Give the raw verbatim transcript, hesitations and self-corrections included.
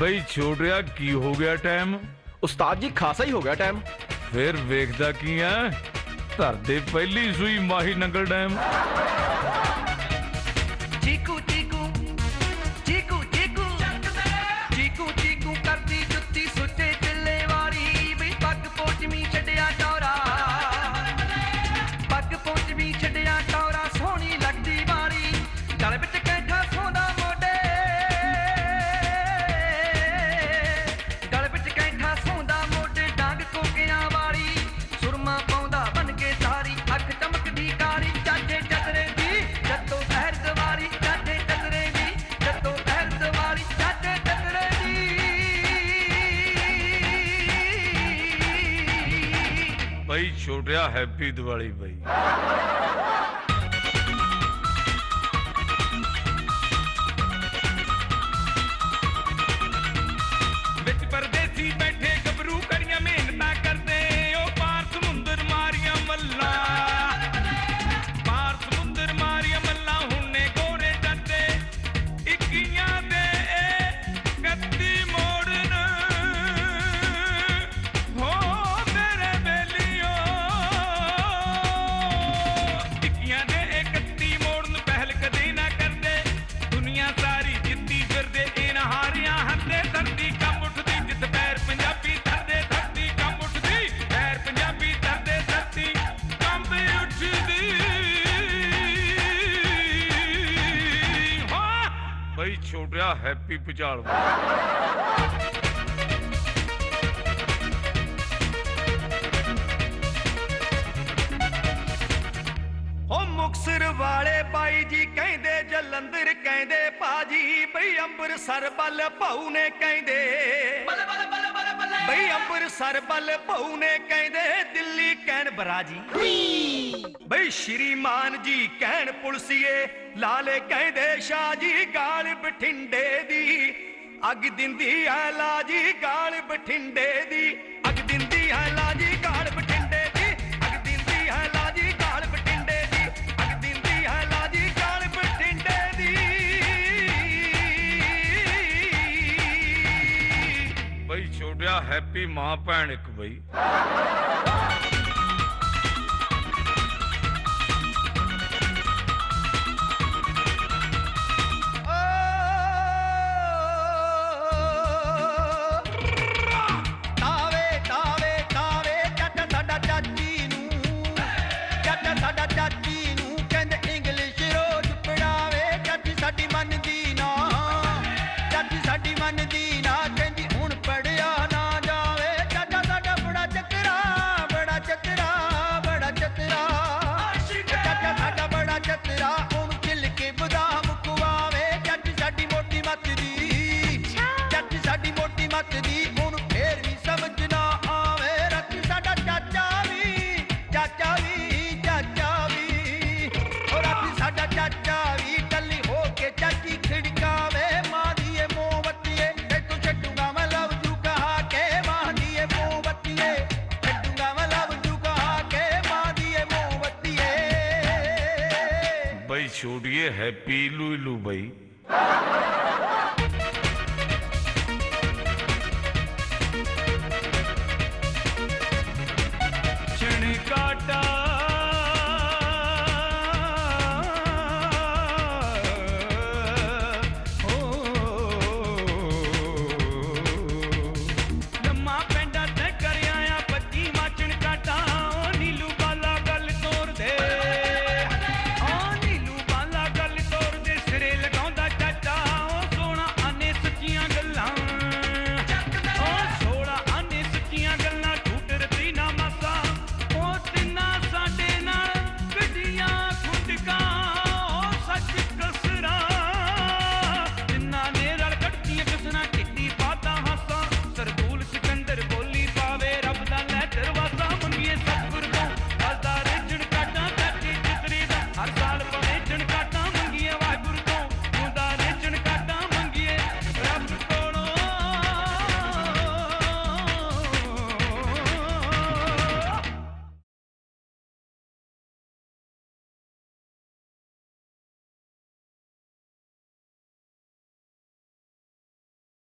बई छोड़िया की हो गया टाइम? उस्ताद जी खासा ही हो गया टाइम। फिर वेखदा की है तरदे पहली सुई माही नंगल डैम। चीकू चीकू चीकू चीकू चीकू चीकू करती जुत्ती सुटे चिल्ले वाली बई पग पोचमी छड्या टौरा पग पोचमी छड्या टौरा सोहनी लगदी वाली गल विच कैठा सोंदा मोडे गल विच कैठा सोंदा मोडे डांग कोगियां वाली सुरमा भाई छोटिया। हैप्पी दिवाली भाई। विच परदेसी बैठे गबरू कड़ियां मेहनतां करदे ओ पार समुंदर मारियां मल्ला पार समुंदर मारियां मल्ला हुणे गोरे डरदे इक्कियां दे कत्ती मोड़न हो तेरे बेली भाई छोटिया। हैप्पी भुचाल। ओ मुक्सर वाले भाई जी कहंदे जलंधर कहंदे भाजी बई अंबरसर बल भाऊ ने कहंदे बई अंबरसर बल भाऊ ने कहंदे दिल्ली कहन बराजी बई श्रीमान जी कहन पुलसिए लाले कहंदे शाह जी गाल बठिंडे दी अग दिंदी है ला जी गाल बठिंडे दी अग दिंदी है ला जी गाल बठिंडे दी अग दिंदी है ला जी गाल बठिंडे दी अग दिंदी है ला जी गाल बठिंडे दी। बई छोटिया हैप्पी मां भैन एक बई। छोड़िए हैप्पी लू लू भाई।